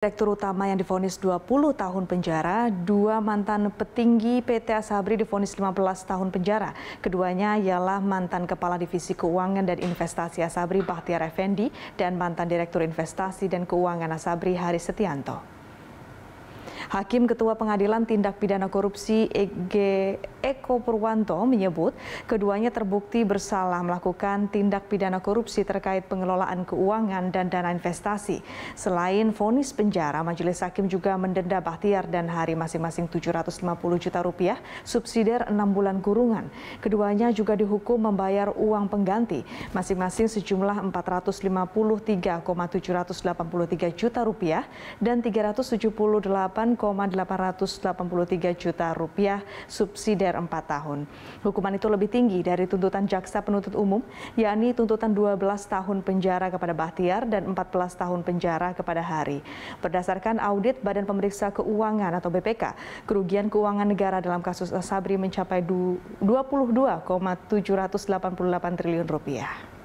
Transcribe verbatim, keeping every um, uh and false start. Direktur utama yang divonis dua puluh tahun penjara, dua mantan petinggi P T. Asabri divonis lima belas tahun penjara. Keduanya ialah mantan Kepala Divisi Keuangan dan Investasi Asabri Bachtiar Effendi dan mantan Direktur Investasi dan Keuangan Asabri Hari Setianto. Hakim Ketua Pengadilan Tindak Pidana Korupsi E G Eko Purwanto menyebut keduanya terbukti bersalah melakukan tindak pidana korupsi terkait pengelolaan keuangan dan dana investasi. Selain vonis penjara, majelis hakim juga mendenda Bachtiar dan Hari masing-masing tujuh ratus lima puluh juta rupiah, subsidiar enam bulan kurungan. Keduanya juga dihukum membayar uang pengganti masing-masing sejumlah empat ratus lima puluh tiga koma tujuh delapan tiga juta rupiah dan tiga ratus tujuh puluh delapan koma delapan ratus delapan puluh tiga juta rupiah subsidiar empat tahun. Hukuman itu lebih tinggi dari tuntutan jaksa penuntut umum, yakni tuntutan dua belas tahun penjara kepada Bachtiar dan empat belas tahun penjara kepada Hari. Berdasarkan audit Badan Pemeriksa Keuangan atau B P K, kerugian keuangan negara dalam kasus Asabri mencapai dua puluh dua koma tujuh delapan delapan triliun rupiah.